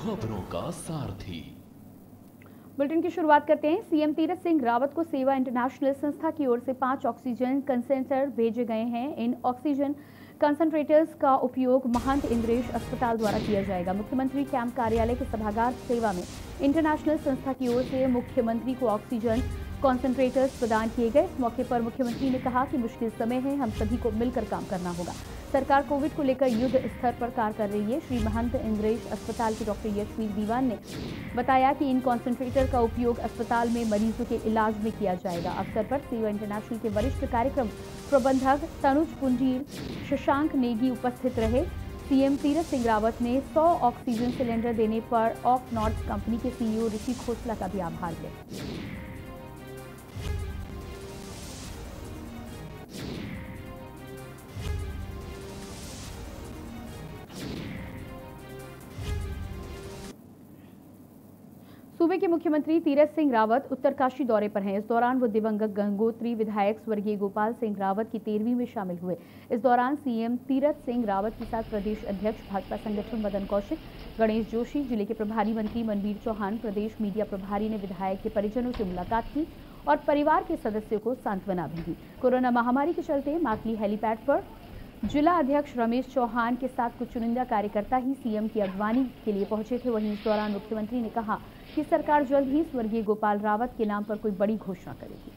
खबरों का सारथी। बुलेटिन की शुरुआत करते हैं। सीएम तीरथ सिंह रावत को सेवा इंटरनेशनल संस्था की ओर से 5 ऑक्सीजन कंसेंट्रेटर भेजे गए हैं। इन ऑक्सीजन कंसंट्रेटर्स का उपयोग महंत इंद्रेश अस्पताल द्वारा किया जाएगा। मुख्यमंत्री कैंप कार्यालय के सभागार सेवा में इंटरनेशनल संस्था की ओर से मुख्यमंत्री को ऑक्सीजन कंसंट्रेटर्स प्रदान किए गए। इस मौके पर मुख्यमंत्री ने कहा कि मुश्किल समय है, हम सभी को मिलकर काम करना होगा। सरकार कोविड को लेकर युद्ध स्तर पर कार्य कर रही है। श्री महंत इंद्रेश अस्पताल के डॉक्टर यशवीर दीवान ने बताया कि इन कॉन्सेंट्रेटर का उपयोग अस्पताल में मरीजों के इलाज में किया जाएगा। अवसर पर सेवा इंटरनेशनल के वरिष्ठ कार्यक्रम प्रबंधक तनुज गुंजिल, शशांक नेगी उपस्थित रहे। सीएम तीरथ सिंह रावत ने 100 ऑक्सीजन सिलेंडर देने पर ऑफ नॉर्थ कंपनी के सीईओ ऋषि खोसला का भी आभार लिया। सूबे के मुख्यमंत्री तीरथ सिंह रावत उत्तरकाशी दौरे पर हैं। इस दौरान वो दिवंगत गंगोत्री विधायक स्वर्गीय गोपाल सिंह रावत की 13वीं में शामिल हुए। इस दौरान सीएम तीरथ सिंह रावत के साथ प्रदेश अध्यक्ष भाजपा संगठन मदन कौशिक, गणेश जोशी, जिले के प्रभारी मंत्री मनवीर चौहान, प्रदेश मीडिया प्रभारी ने विधायक के परिजनों से मुलाकात की और परिवार के सदस्यों को सांत्वना भी दी। कोरोना महामारी के चलते माकली हेलीपैड पर जिला अध्यक्ष रमेश चौहान के साथ कुछ चुनिंदा कार्यकर्ता ही सीएम की अगवानी के लिए पहुंचे थे। वहीं इस दौरान मुख्यमंत्री ने कहा कि सरकार जल्द ही स्वर्गीय गोपाल रावत के नाम पर कोई बड़ी घोषणा करेगी।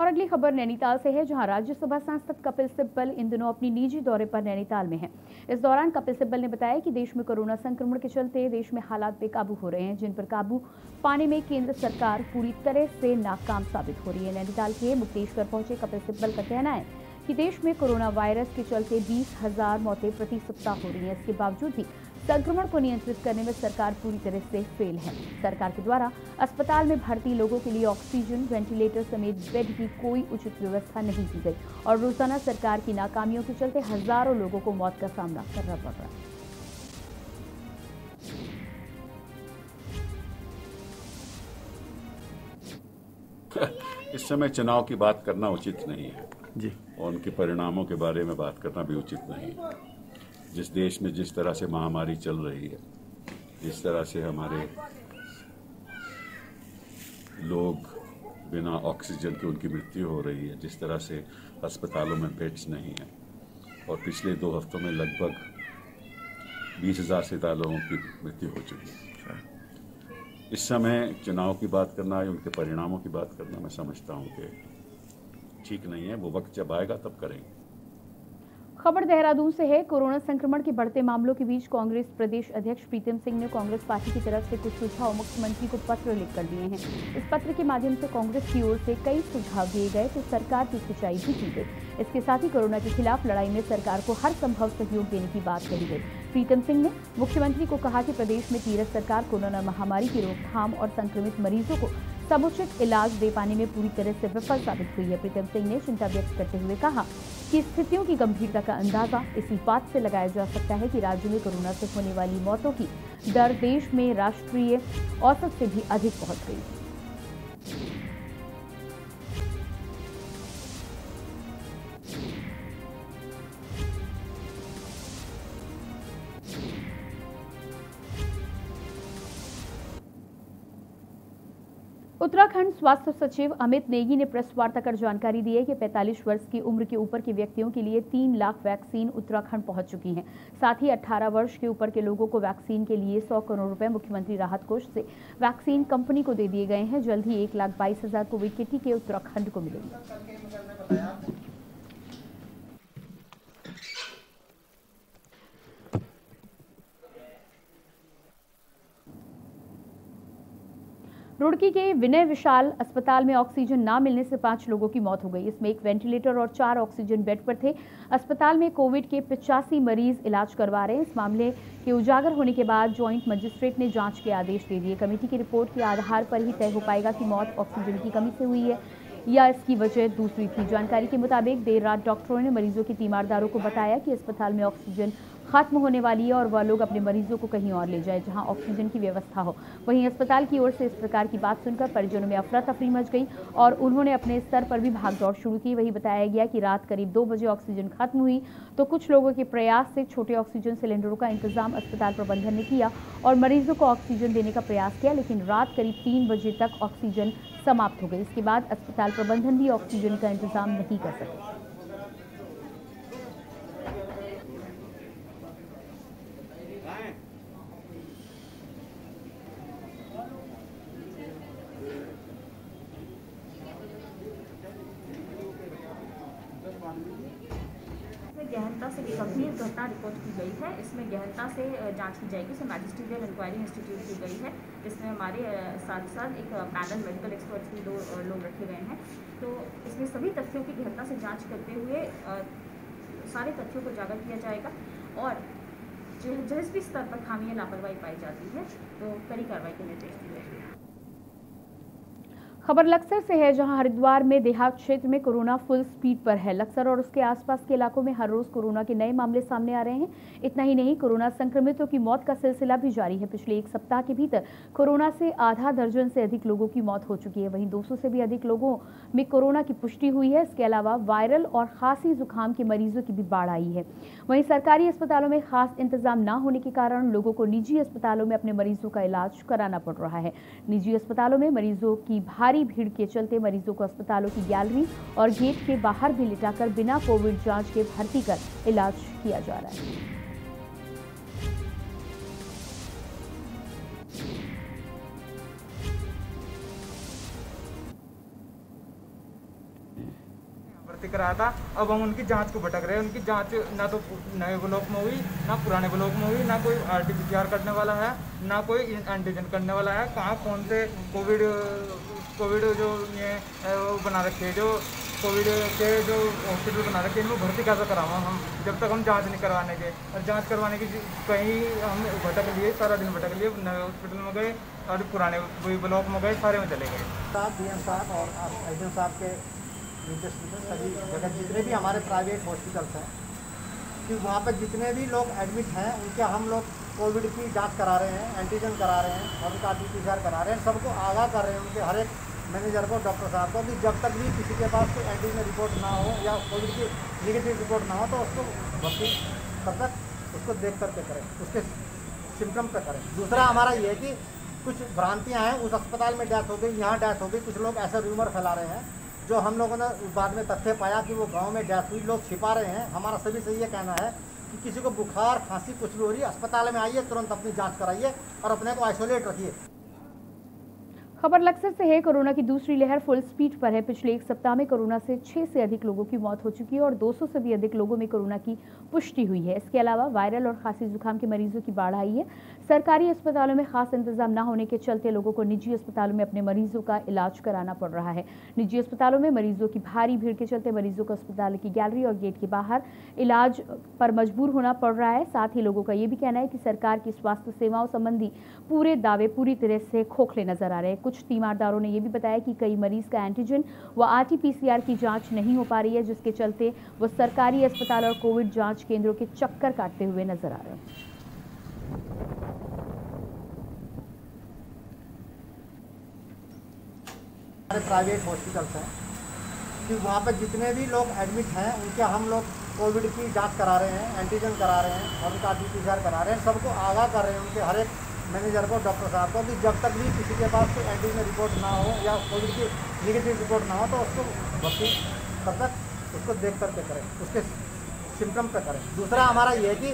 और अगली खबर नैनीताल से है, जहां राज्यसभा सांसद कपिल सिब्बल इन दिनों अपनी निजी दौरे पर नैनीताल में हैं। इस दौरान कपिल सिब्बल ने बताया कि देश में कोरोना संक्रमण के चलते देश में हालात बेकाबू हो रहे हैं, जिन पर काबू पाने में केंद्र सरकार पूरी तरह से नाकाम साबित हो रही है। नैनीताल के मुक्तेश्वर पहुंचे कपिल सिब्बल का कहना है कि देश में कोरोना वायरस के चलते 20,000 मौतें प्रति सप्ताह हो रही हैं। इसके बावजूद भी संक्रमण को नियंत्रित करने में सरकार पूरी तरह से फेल है। सरकार के द्वारा अस्पताल में भर्ती लोगों के लिए ऑक्सीजन, वेंटिलेटर समेत बेड की कोई उचित व्यवस्था नहीं की गई और रोजाना सरकार की नाकामियों के चलते हजारों लोगों को मौत का सामना करना पड़ रहा है। इस समय चुनाव की बात करना उचित नहीं है जी, और उनके परिणामों के बारे में बात करना भी उचित नहीं है। जिस देश में जिस तरह से महामारी चल रही है, जिस तरह से हमारे लोग बिना ऑक्सीजन के उनकी मृत्यु हो रही है, जिस तरह से अस्पतालों में बेड्स नहीं है और पिछले 2 हफ्तों में लगभग 20,000 से ज़्यादा लोगों की मृत्यु हो चुकी है। इस समय चुनाव की बात करना या उनके परिणामों की बात करना मैं समझता हूँ कि ठीक नहीं है। वो वक्त जब आएगा तब करेंगे। खबर देहरादून से है। कोरोना संक्रमण के बढ़ते मामलों के बीच कांग्रेस प्रदेश अध्यक्ष प्रीतम सिंह ने कांग्रेस पार्टी की तरफ से कुछ सुझाव मुख्यमंत्री को पत्र लिखकर दिए हैं। इस पत्र के माध्यम से कांग्रेस की ओर से कई सुझाव दिए गए तो सरकार की खिंचाई भी की गई। इसके साथ ही कोरोना के खिलाफ लड़ाई में सरकार को हर संभव सहयोग देने की बात कही गई। प्रीतम सिंह ने मुख्यमंत्री को कहा कि प्रदेश में तीरथ सरकार कोरोना महामारी की रोकथाम और संक्रमित मरीजों को समुचित इलाज दे पाने में पूरी तरह से विफल साबित हुई है। प्रीतम सिंह ने चिंता व्यक्त करते हुए कहा कि स्थितियों की गंभीरता का अंदाजा इसी बात से लगाया जा सकता है कि राज्य में कोरोना से होने वाली मौतों की दर देश में राष्ट्रीय औसत से भी अधिक पहुंच गई है। उत्तराखंड स्वास्थ्य सचिव अमित नेगी ने प्रेस वार्ता कर जानकारी दी है कि 45 वर्ष की उम्र के ऊपर के व्यक्तियों के लिए 3 लाख वैक्सीन उत्तराखंड पहुंच चुकी हैं। साथ ही 18 वर्ष के ऊपर के लोगों को वैक्सीन के लिए 100 करोड़ रुपए मुख्यमंत्री राहत कोष से वैक्सीन कंपनी को दे दिए गए हैं। जल्द ही 1,22,000 कोविड के टीके उत्तराखंड को मिलेंगे। रुड़की के विनय विशाल अस्पताल में ऑक्सीजन ना मिलने से 5 लोगों की मौत हो गई। इसमें 1 वेंटिलेटर और 4 ऑक्सीजन बेड पर थे। अस्पताल में कोविड के 85 मरीज इलाज करवा रहे हैं। इस मामले के उजागर होने के बाद जॉइंट मजिस्ट्रेट ने जांच के आदेश दे दिए। कमेटी की रिपोर्ट के आधार पर ही तय हो पाएगा कि मौत ऑक्सीजन की कमी से हुई है या इसकी वजह दूसरी थी। जानकारी के मुताबिक देर रात डॉक्टरों ने मरीजों के तीमारदारों को बताया कि अस्पताल में ऑक्सीजन खत्म होने वाली है और वह लोग अपने मरीजों को कहीं और ले जाए जहां ऑक्सीजन की व्यवस्था हो। वहीं अस्पताल की ओर से इस प्रकार की बात सुनकर परिजनों में अफरा तफरी मच गई और उन्होंने अपने स्तर पर भी भागदौड़ शुरू की। वहीं बताया गया कि रात करीब 2 बजे ऑक्सीजन खत्म हुई तो कुछ लोगों के प्रयास से छोटे ऑक्सीजन सिलेंडरों का इंतजाम अस्पताल प्रबंधन ने किया और मरीजों को ऑक्सीजन देने का प्रयास किया, लेकिन रात करीब 3 बजे तक ऑक्सीजन समाप्त हो गई। इसके बाद अस्पताल प्रबंधन भी ऑक्सीजन का इंतजाम नहीं कर सके। गहनता से एक गंभीर घटना रिपोर्ट की गई है, इसमें गहनता से जांच की जाएगी। इसमें मैजिस्ट्रियल इंक्वायरी इंस्टीट्यूट की गई है, इसमें हमारे साथ साथ एक पैनल मेडिकल एक्सपर्ट्स भी 2 लोग रखे गए हैं। तो इसमें सभी तथ्यों की गहनता से जांच करते हुए सारे तथ्यों को उजागर किया जाएगा और जिस भी स्तर पर खामियां लापरवाही पाई जाती है तो कड़ी कार्रवाई के निर्देश दिए गए हैं। खबर लक्सर से है, जहां हरिद्वार में देहात क्षेत्र में कोरोना फुल स्पीड पर है। लक्सर और उसके आसपास के इलाकों में हर रोज कोरोना के नए मामले सामने आ रहे हैं। इतना ही नहीं, कोरोना संक्रमितों की मौत का सिलसिला भी जारी है। पिछले 1 सप्ताह के भीतर कोरोना से आधा दर्जन से अधिक लोगों की मौत हो चुकी है। वहीं 200 से भी अधिक लोगों में कोरोना की पुष्टि हुई है। इसके अलावा वायरल और खांसी जुकाम के मरीजों की भी बाढ़ आई है। वहीं सरकारी अस्पतालों में खास इंतजाम न होने के कारण लोगों को निजी अस्पतालों में अपने मरीजों का इलाज कराना पड़ रहा है। निजी अस्पतालों में मरीजों की भीड़ के चलते मरीजों को अस्पतालों की गैलरी और गेट के बाहर भी लिटाकर बिना कोविड जांच के भर्ती कर इलाज किया जा रहा है। भर्ती कराया था, अब हम उनकी जांच को भटक रहे हैं। उनकी जांच ना तो नए ब्लॉक में हुई, ना पुराने ब्लॉक में हुई, ना कोई RT-PCR करने वाला है, ना कोई एंटीजन करने वाला है। कहाँ कौन से कोविड जो ये बना रखे, जो कोविड के जो हॉस्पिटल बना रखे, इनको भर्ती कैसे करावा हम जब तक हम जांच नहीं करवाने के। और जांच करवाने की कहीं हम भटक लिए, सारा दिन भटक लिए। नए हॉस्पिटल में गए और पुराने ब्लॉक में गए, सारे में चले गए। साहब, DM साहब और एस एम साहब के निर्देश में सभी जगह जितने भी हमारे प्राइवेट हॉस्पिटल्स हैं कि वहाँ पर जितने भी लोग एडमिट हैं उनके हम लोग कोविड की जांच करा रहे हैं, एंटीजन करा रहे हैं और उनका RT-PCR करा रहे हैं। सबको आगाह कर रहे हैं, उनके हर एक मैनेजर को, डॉक्टर साहब को कि जब तक भी किसी के पास कोई एंटीजन रिपोर्ट ना हो या कोविड की निगेटिव रिपोर्ट ना हो तो उसको भर्ती तब तक उसको देख करके करें, उसके सिम्टम पे करें। दूसरा हमारा ये है कि कुछ भ्रांतियाँ हैं, उस अस्पताल में डेथ हो गई, यहाँ डेथ हो गई, कुछ लोग ऐसा रूमर फैला रहे हैं जो हम लोगों ने बाद में तथ्य पाया कि वो गाँव में डेथ हुई, लोग छिपा रहे हैं। हमारा सभी से ये कहना है कि किसी को बुखार खांसी कुछ भी हो रही है, अस्पताल में आइए, तुरंत अपनी जांच कराइए और अपने को आइसोलेट रखिए। खबर लक्सर से है, कोरोना की दूसरी लहर फुल स्पीड पर है। पिछले 1 सप्ताह में कोरोना से 6 से अधिक लोगों की मौत हो चुकी है और 200 से भी अधिक लोगों में कोरोना की पुष्टि हुई है। इसके अलावा वायरल और खांसी जुकाम के मरीजों की बाढ़ आई है। सरकारी अस्पतालों में खास इंतजाम न होने के चलते लोगों को निजी अस्पतालों में अपने मरीजों का इलाज कराना पड़ रहा है। निजी अस्पतालों में मरीजों की भारी भीड़ के चलते मरीजों को अस्पताल की गैलरी और गेट के बाहर इलाज पर मजबूर होना पड़ रहा है। साथ ही लोगों का ये भी कहना है कि सरकार की स्वास्थ्य सेवाओं संबंधी पूरे दावे पूरी तरह से खोखले नजर आ रहे हैं। कुछ तीमारदारों ने यह भी बताया कि कई मरीज का एंटीजन व RT-PCR की जांच नहीं हो पा रही है, जिसके चलते वो सरकारी अस्पताल और कोविड जांच केंद्रों के चक्कर काटते हुए नजर आ रहे हैं। हमारे प्राइवेट हॉस्पिटल्स हैं कि वहाँ पर जितने भी लोग एडमिट हैं उनके हम लोग कोविड की जांच करा रहे हैं, एंटीजन करा रहे हैं और उनका RT-PCR करा रहे हैं। सबको आगाह कर रहे हैं, उनके हर एक मैनेजर को, डॉक्टर साहब को कि जब तक भी किसी के पास कोई एंटीजन रिपोर्ट ना हो या कोविड की निगेटिव रिपोर्ट ना हो तो उसको भर्ती तब तक उसको देख करके करें, उसके सिम्टम पे करें। दूसरा हमारा ये है कि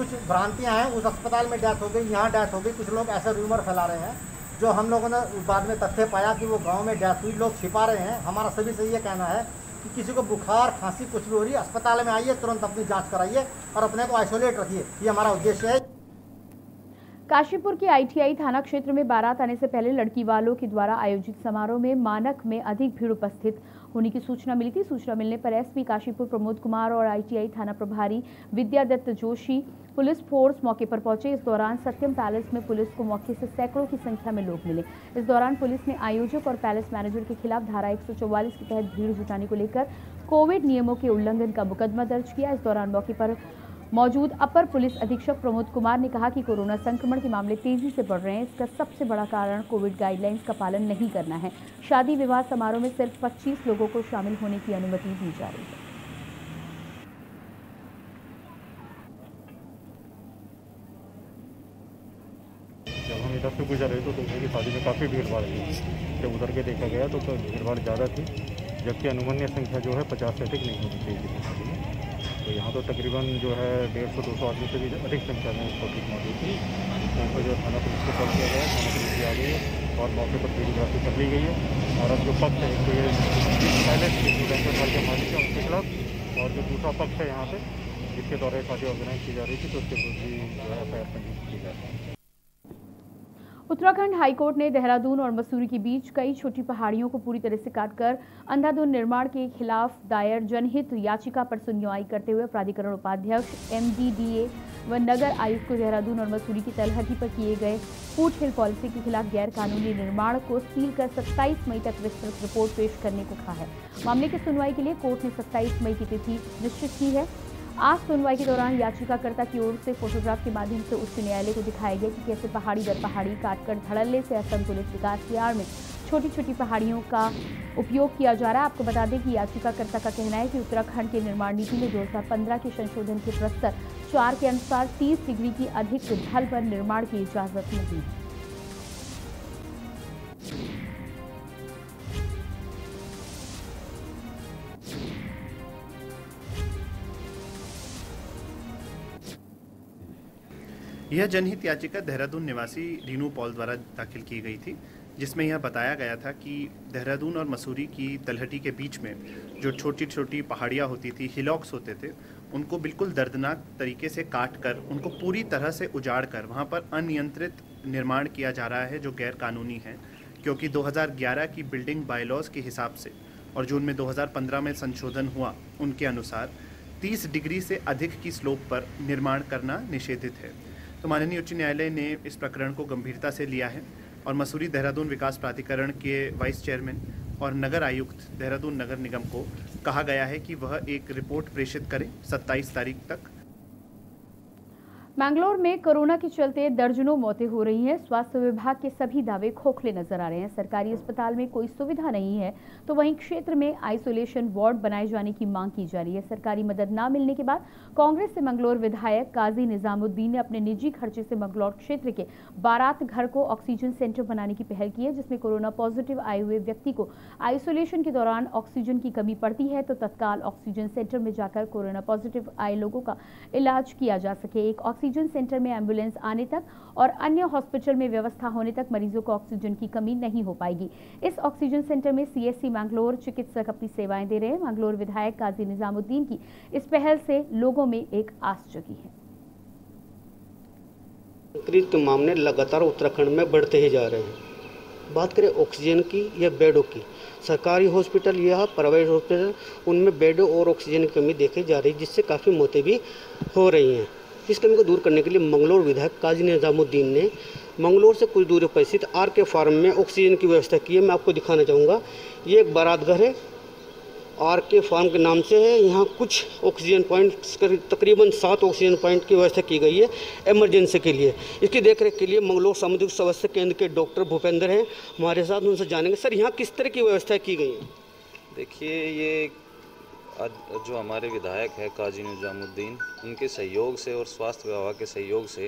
कुछ भ्रांतियाँ हैं, उस अस्पताल में डेथ हो गई, यहाँ डेथ हो गई, कुछ लोग ऐसा रूमर फैला रहे हैं जो हम लोगों ने बाद में तथ्य पाया कि वो गांव में डेथ हुई, लोग छिपा रहे हैं। हमारा सभी से ये कहना है कि किसी को बुखार खांसी कुछ भी हो रही है, अस्पताल में आइए, तुरंत अपनी जांच कराइए और अपने को आइसोलेट रखिए, ये हमारा उद्देश्य है। काशीपुर के ITI थाना क्षेत्र में बारात आने से पहले लड़की वालों के द्वारा आयोजित समारोह में मानक में अधिक भीड़ उपस्थित होने की सूचना मिली थी। सूचना मिलने पर SP काशीपुर प्रमोद कुमार और ITI थाना प्रभारी विद्यादत्त जोशी पुलिस फोर्स मौके पर पहुंचे। इस दौरान सत्यम पैलेस में पुलिस को मौके से सैकड़ों की संख्या में लोग मिले। इस दौरान पुलिस ने आयोजक और पैलेस मैनेजर के खिलाफ धारा 144 के तहत भीड़ जुटाने को लेकर कोविड नियमों के उल्लंघन का मुकदमा दर्ज किया। इस दौरान मौके पर मौजूद अपर पुलिस अधीक्षक प्रमोद कुमार ने कहा कि कोरोना संक्रमण के मामले तेजी से बढ़ रहे हैं। इसका सबसे बड़ा कारण कोविड गाइडलाइंस का पालन नहीं करना है। शादी विवाह समारोह में सिर्फ 25 लोगों को शामिल होने की अनुमति दी जा रही है। तो दोस्तों की शादी में काफ़ी भीड़ भाड़ रही है। जब उधर के देखा गया तो भीड़ भाड़ ज़्यादा थी, जबकि अनुमन्य संख्या जो है 50 से अधिक नहीं होनी चाहिए शादी में। तो यहाँ तो तकरीबन जो है 150-200 आदमी से भी अधिक संख्या में उसको ठीक मौजूद थी। यहाँ पर जो थाना पुलिस को कॉल किया गया, थाना पुलिस भी आ गई है और मौके पर वीडियोग्राफी कर ली गई है। और अब जो पक्ष है के मालिक है उनके खिलाफ, और जो दूसरा पक्ष है यहाँ से जिसके द्वारा शादी ऑर्गेनाइज की जा रही थी, तो उसके विरुद्ध भी जो है एफ आई आर पंजीकृत की जा रही है। उत्तराखंड हाईकोर्ट ने देहरादून और मसूरी के बीच कई छोटी पहाड़ियों को पूरी तरह से काटकर अंधाधुंध निर्माण के खिलाफ दायर जनहित याचिका पर सुनवाई करते हुए प्राधिकरण उपाध्यक्ष एमडीडीए व नगर आयुक्त को देहरादून और मसूरी की तलहटी पर किए गए फूट हिल पॉलिसी के खिलाफ गैर कानूनी निर्माण को सील कर 27 मई तक विस्तृत रिपोर्ट पेश करने को कहा है। मामले की सुनवाई के लिए कोर्ट ने 27 मई की तिथि निश्चित की है। आज सुनवाई के दौरान याचिकाकर्ता की ओर से फोटोग्राफ के माध्यम से उच्च न्यायालय को दिखाया गया कि कैसे पहाड़ी दर पहाड़ी काटकर धड़ल्ले से असम पुलिस विकास की आड़ में छोटी छोटी पहाड़ियों का उपयोग किया जा रहा है। आपको बता दें कि याचिकाकर्ता का कहना है कि उत्तराखंड के निर्माण नीति में 2015 के संशोधन के प्रस्ताव 4 के अनुसार 30 डिग्री की अधिक ढल पर निर्माण की इजाजत नहीं है। यह जनहित याचिका देहरादून निवासी रीनू पॉल द्वारा दाखिल की गई थी, जिसमें यह बताया गया था कि देहरादून और मसूरी की तलहटी के बीच में जो छोटी छोटी पहाड़ियाँ होती थी, हिलॉक्स होते थे, उनको बिल्कुल दर्दनाक तरीके से काट कर उनको पूरी तरह से उजाड़ कर वहाँ पर अनियंत्रित निर्माण किया जा रहा है, जो गैरकानूनी है, क्योंकि 2011 की बिल्डिंग बायलॉज के हिसाब से और जो उनमें 2015 में संशोधन हुआ उनके अनुसार 30 डिग्री से अधिक की स्लोप पर निर्माण करना निषेधित है। तो माननीय उच्च न्यायालय ने इस प्रकरण को गंभीरता से लिया है और मसूरी देहरादून विकास प्राधिकरण के वाइस चेयरमैन और नगर आयुक्त देहरादून नगर निगम को कहा गया है कि वह एक रिपोर्ट प्रेषित करें 27 तारीख तक। मैंगलोर में कोरोना के चलते दर्जनों मौतें हो रही हैं। स्वास्थ्य विभाग के सभी दावे खोखले नजर आ रहे हैं। सरकारी अस्पताल में कोई सुविधा नहीं है तो वहीं क्षेत्र में आइसोलेशन वार्ड बनाए जाने की मांग की जा रही है। सरकारी मदद ना मिलने के बाद कांग्रेस से मंगलोर विधायक काजी निजामुद्दीन ने अपने निजी खर्चे से मंगलोर क्षेत्र के बारात घर को ऑक्सीजन सेंटर बनाने की पहल की है, जिसमें कोरोना पॉजिटिव आए हुए व्यक्ति को आइसोलेशन के दौरान ऑक्सीजन की कमी पड़ती है तो तत्काल ऑक्सीजन सेंटर में जाकर कोरोना पॉजिटिव आए लोगों का इलाज किया जा सके। एक ऑक्सीजन सेंटर में एम्बुलेंस आने तक और अन्य हॉस्पिटल में व्यवस्था होने तक मरीजों को ऑक्सीजन की कमी नहीं हो पाएगी। इस ऑक्सीजन सेंटर में सीएससी मैंगलोर चिकित्सक अपनी सेवाएं दे रहे हैं। मैंगलोर विधायक काजी निजामुद्दीन की इस पहल से लोगों में एक आस जगी है। संक्रमित के मामले लगातार उत्तराखंड में बढ़ते ही जा रहे हैं। बात करें ऑक्सीजन की या बेडों की, सरकारी हॉस्पिटल या प्राइवेट हॉस्पिटल उनमें बेडों और ऑक्सीजन की कमी देखी जा रही है, जिससे काफ़ी मौतें भी हो रही हैं। इस कमी को दूर करने के लिए मंगलोर विधायक काजी निजामुद्दीन ने मंगलोर से कुछ दूरी पर स्थित आर के फार्म में ऑक्सीजन की व्यवस्था की है। मैं आपको दिखाना चाहूँगा, ये एक बारात घर है, आर के फार्म के नाम से है। यहाँ कुछ ऑक्सीजन पॉइंट, तकरीबन 7 ऑक्सीजन पॉइंट की व्यवस्था की गई है इमरजेंसी के लिए। इसकी देखरेख के लिए मंगलोर सामुदायिक स्वास्थ्य केंद्र के डॉक्टर भूपेंद्र हैं हमारे साथ, उनसे जानेंगे सर यहाँ किस तरह की व्यवस्था की गई है। देखिए, ये जो हमारे विधायक है काजी निजामुद्दीन, उनके सहयोग से और स्वास्थ्य विभाग के सहयोग से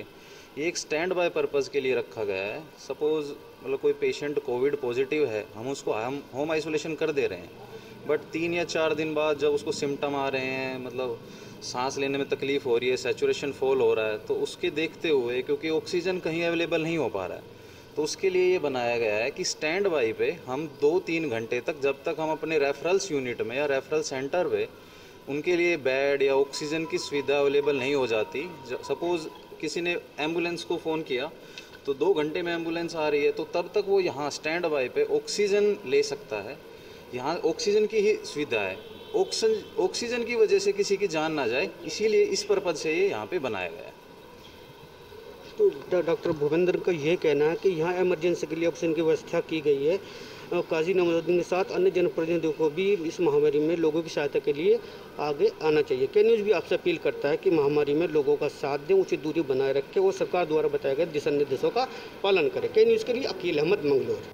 ये एक स्टैंड बाय पर्पज़ के लिए रखा गया है। सपोज़ मतलब कोई पेशेंट कोविड पॉजिटिव है, हम उसको होम आइसोलेशन कर दे रहे हैं, बट 3 या 4 दिन बाद जब उसको सिम्टम आ रहे हैं, मतलब सांस लेने में तकलीफ़ हो रही है, सैचुरेशन फॉल हो रहा है, तो उसके देखते हुए क्योंकि ऑक्सीजन कहीं अवेलेबल नहीं हो पा रहा है, तो उसके लिए ये बनाया गया है कि स्टैंड बाई पे हम 2-3 घंटे तक, जब तक हम अपने रेफरल्स यूनिट में या रेफरल सेंटर पे उनके लिए बेड या ऑक्सीजन की सुविधा अवेलेबल नहीं हो जाती। सपोज़ किसी ने एम्बुलेंस को फ़ोन किया तो 2 घंटे में एम्बुलेंस आ रही है, तो तब तक वो यहाँ स्टैंड बाई पे ऑक्सीजन ले सकता है। यहाँ ऑक्सीजन की ही सुविधा है, ऑक्सीजन की वजह से किसी की जान ना जाए, इसीलिए इस पर्पज़ से ये यहाँ पर बनाया गया है। तो डॉक्टर भूपेंद्र का यह कहना है कि यहाँ इमरजेंसी के लिए ऑक्सीजन की व्यवस्था की गई है, काजी निजामुद्दीन के साथ अन्य जनप्रतिनिधियों को भी इस महामारी में लोगों की सहायता के लिए आगे आना चाहिए। KNEWS भी आपसे अपील करता है कि महामारी में लोगों का साथ दें, उचित दूरी बनाए रखें और सरकार द्वारा बताए गए दिशा निर्देशों का पालन करें। KNEWS के लिए अकील अहमद, मंगलोर।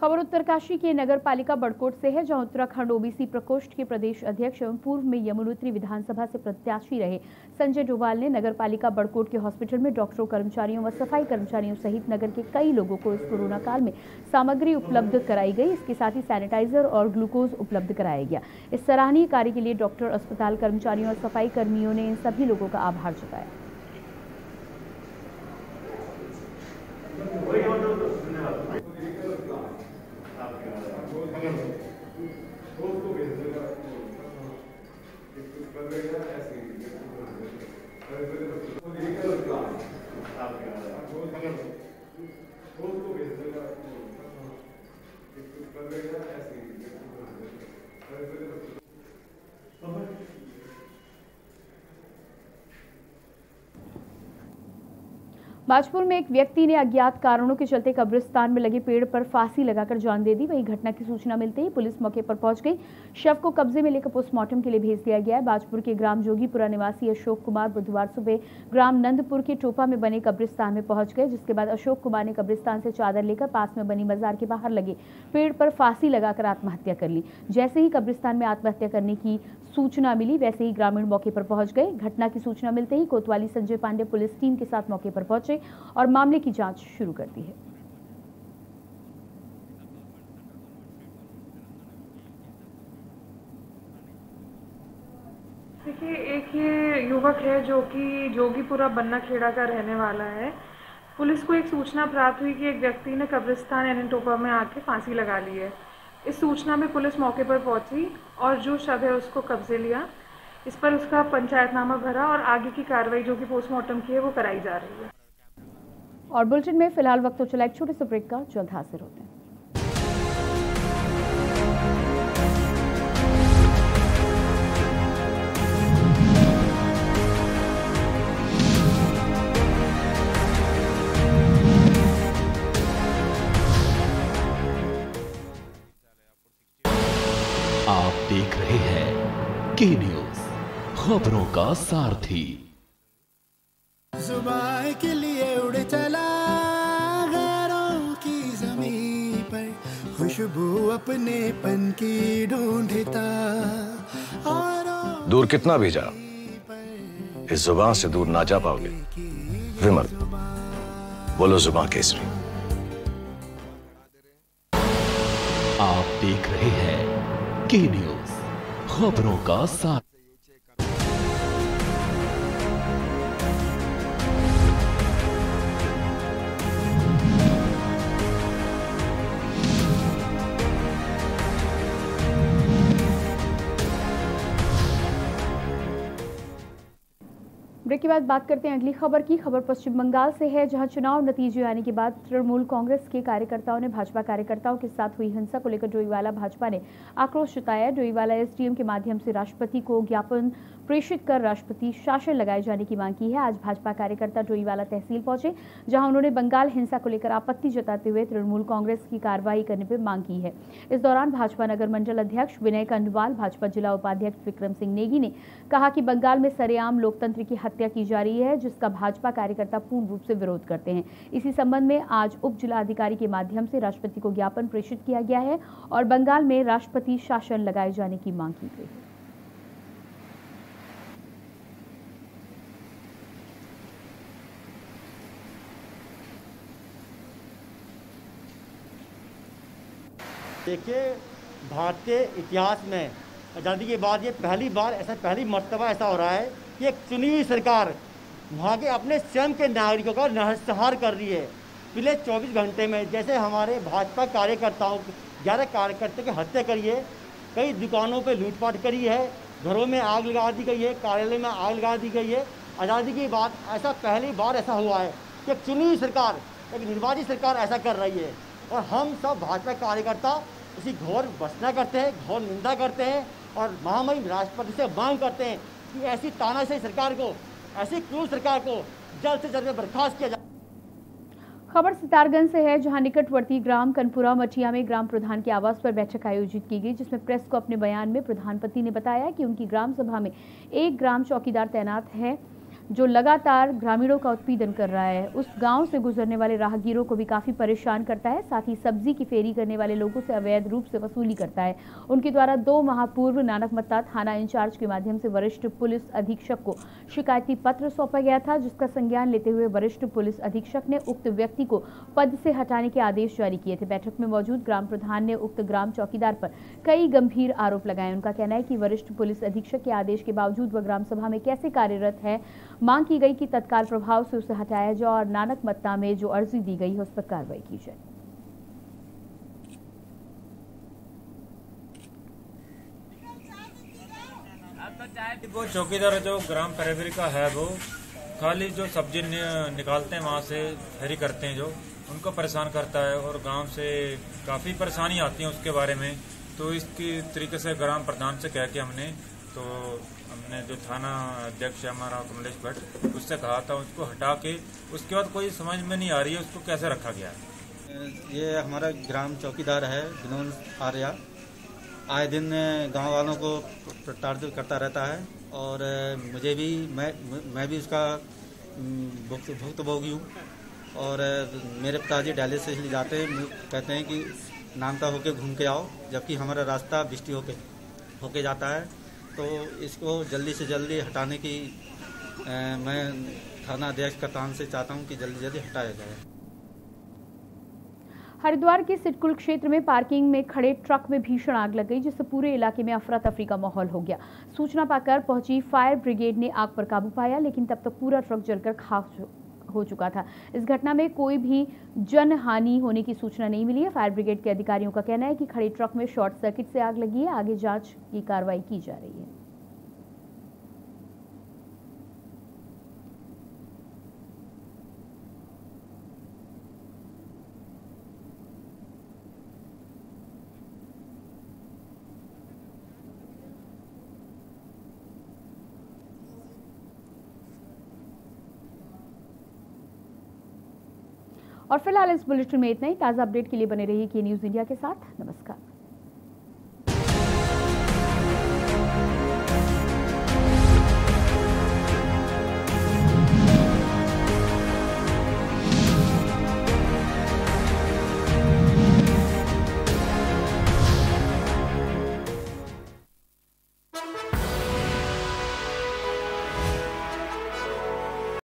खबर उत्तरकाशी के नगर पालिका बड़कोट से है, जहां उत्तराखंड ओबीसी प्रकोष्ठ के प्रदेश अध्यक्ष एवं पूर्व में यमुनोत्री विधानसभा से प्रत्याशी रहे संजय डोवाल ने नगर पालिका बड़कोट के हॉस्पिटल में डॉक्टरों, कर्मचारियों व सफाई कर्मचारियों सहित नगर के कई लोगों को इस कोरोना काल में सामग्री उपलब्ध कराई गई। इसके साथ ही सैनिटाइजर और ग्लूकोज उपलब्ध कराया गया। इस सराहनीय कार्य के लिए डॉक्टर, अस्पताल कर्मचारियों और सफाई कर्मियों ने इन सभी लोगों का आभार जताया। बाजपुर में एक व्यक्ति ने अज्ञात कारणों के चलते कब्रिस्तान में लगे पेड़ पर फांसी लगाकर जान दे दी। वहीं घटना की सूचना मिलते ही पुलिस मौके पर पहुंच गई। शव को कब्जे में लेकर पोस्टमार्टम के लिए भेज दिया गया है। बाजपुर के ग्राम जोगीपुरा निवासी अशोक कुमार बुधवार सुबह ग्राम नंदपुर के टोपा में बने कब्रिस्तान में पहुंच गए, जिसके बाद अशोक कुमार ने कब्रिस्तान से चादर लेकर पास में बनी बाजार के बाहर लगे पेड़ पर फांसी लगाकर आत्महत्या कर ली। जैसे ही कब्रिस्तान में आत्महत्या करने की सूचना मिली, वैसे ही ग्रामीण मौके पर पहुंच गए। घटना की सूचना मिलते ही कोतवाली संजय पांडे पुलिस टीम के साथ मौके पर पहुंचे और मामले की जांच शुरू कर दी है। देखिए, एक ये युवक है जो कि जोगीपुरा बन्ना खेड़ा का रहने वाला है। पुलिस को एक सूचना प्राप्त हुई कि एक व्यक्ति ने कब्रिस्तान यानी टोपा में आके फांसी लगा ली है। इस सूचना में पुलिस मौके पर पहुंची और जो शव है उसको कब्जे लिया। इस पर उसका पंचायतनामा भरा और आगे की कार्रवाई जो कि पोस्टमार्टम की है वो कराई जा रही है। और बुलेटिन में फिलहाल वक्त तो चला एक छोटे से ब्रेक का, जल्द हाजिर होते हैं। आप देख रहे हैं K-न्यूज़, खबरों का सारथी। सुबह के लिए उड़ चला घरों की जमीन पर, खुशबू अपने पन की ढूंढता। दूर कितना भी जा, इस जुबान से दूर ना जा पाओगे। विमल बोलो, जुबान केसरी। आप देख रहे हैं K-न्यूज़, खबरों का साथ। ब्रेक के बाद बात करते हैं अगली खबर की। खबर पश्चिम बंगाल से है, जहां चुनाव नतीजे आने के बाद तृणमूल कांग्रेस के कार्यकर्ताओं ने भाजपा कार्यकर्ताओं के साथ हुई हिंसा को लेकर डोईवाला भाजपा ने आक्रोश जताया। डोईवाला एसडीएम के माध्यम से राष्ट्रपति को ज्ञापन प्रेषित कर राष्ट्रपति शासन लगाए जाने की मांग की है। आज भाजपा कार्यकर्ता डोईवाला तहसील पहुंचे, जहां उन्होंने बंगाल हिंसा को लेकर आपत्ति जताते हुए तृणमूल कांग्रेस की कार्रवाई करने पर मांग की है। इस दौरान भाजपा नगर मंडल अध्यक्ष विनय कंडवाल, भाजपा जिला उपाध्यक्ष विक्रम सिंह नेगी ने कहा कि बंगाल में सरेआम लोकतंत्र की हत्या की जा रही है, जिसका भाजपा कार्यकर्ता पूर्ण रूप से विरोध करते हैं। इसी संबंध में आज उप जिलाधिकारी के माध्यम से राष्ट्रपति को ज्ञापन प्रेषित किया गया है और बंगाल में राष्ट्रपति शासन लगाए जाने की मांग की गई है। देखिए, भारतीय इतिहास में आज़ादी के बाद ये पहली मर्तबा ऐसा हो रहा है कि एक चुनी हुई सरकार वहाँ के अपने स्वयं के नागरिकों का नरसंहार कर रही है। पिछले 24 घंटे में जैसे हमारे भाजपा कार्यकर्ताओं 11 कार्यकर्ताओं की हत्या करी है, कई दुकानों पे लूटपाट करी है, घरों में आग लगा दी गई है, कार्यालय में आग लगा दी गई है। आज़ादी की बात ऐसा पहली बार हुआ है कि एक चुनी हुई सरकार, एक निर्वाचित सरकार ऐसा कर रही है। और हम सब भाजपा कार्यकर्ता इसी घोर भर्त्सना करते हैं, घोर निंदा करते हैं और महामहिम राष्ट्रपति से मांग करते हैं कि ऐसी तानाशाही सरकार को, ऐसी क्रूर सरकार को जल्द से जल्द बर्खास्त किया जाए। खबर सितारगंज से है, जहां निकटवर्ती ग्राम कनपुरा मठिया में ग्राम प्रधान के आवास पर बैठक आयोजित की गई, जिसमें प्रेस को अपने बयान में प्रधानपति ने बताया कि उनकी ग्राम सभा में एक ग्राम चौकीदार तैनात है जो लगातार ग्रामीणों का उत्पीड़न कर रहा है। उस गांव से गुजरने वाले राहगीरों को भी काफ़ी परेशान करता है, साथ ही सब्जी की फेरी करने वाले लोगों से अवैध रूप से वसूली करता है। उनके द्वारा 2 माह पूर्व नानक मत्ता थाना इंचार्ज के माध्यम से वरिष्ठ पुलिस अधीक्षक को शिकायती पत्र सौंपा गया था, जिसका संज्ञान लेते हुए वरिष्ठ पुलिस अधीक्षक ने उक्त व्यक्ति को पद से हटाने के आदेश जारी किए थे। बैठक में मौजूद ग्राम प्रधान ने उक्त ग्राम चौकीदार पर कई गंभीर आरोप लगाए। उनका कहना है कि वरिष्ठ पुलिस अधीक्षक के आदेश के बावजूद वह ग्राम सभा में कैसे कार्यरत है। मांग की गई कि तत्काल प्रभाव से उसे हटाया जाए और नानक मत्ता में जो अर्जी दी गई है उस पर कार्रवाई की जाए। वो चौकीदार जो ग्राम परवरी का है, वो खाली जो सब्जी निकालते हैं वहाँ से फेरी करते हैं, जो उनको परेशान करता है और गांव से काफी परेशानी आती है उसके बारे में। तो इसकी तरीके से ग्राम प्रधान से कह के हमने जो थाना अध्यक्ष है हमारा कमलेश भट्ट, उससे कहा था उसको हटा के, उसके बाद कोई समझ में नहीं आ रही है उसको कैसे रखा गया। ये हमारा ग्राम चौकीदार है विनोद आर्य, आए दिन गांव वालों को टारगेट करता रहता है और मुझे भी मैं भी उसका भुक्तभोगी हूँ। और मेरे पिताजी डायलिसिस ले जाते हैं, कहते हैं कि नामता होके घूम के आओ, जबकि हमारा रास्ता बिस्टी होके जाता है। तो इसको जल्दी से जल्दी हटाने की मैं थाना अध्यक्ष कतान से चाहता हूं कि जल्दी जल्दी हटाया जाए। हरिद्वार के सिटकुल क्षेत्र में पार्किंग में खड़े ट्रक में भीषण आग लग गई, जिससे पूरे इलाके में अफरा तफरी का माहौल हो गया। सूचना पाकर पहुंची फायर ब्रिगेड ने आग पर काबू पाया, लेकिन तब तक पूरा ट्रक जलकर खाक हो चुका था। इस घटना में कोई भी जन हानि होने की सूचना नहीं मिली है। फायर ब्रिगेड के अधिकारियों का कहना है कि खड़े ट्रक में शॉर्ट सर्किट से आग लगी है, आगे जांच की कार्रवाई की जा रही है। और फिलहाल इस बुलेटिन में इतना ही। ताज़ा अपडेट के लिए बने रहिए के न्यूज़ इंडिया के साथ। नमस्कार।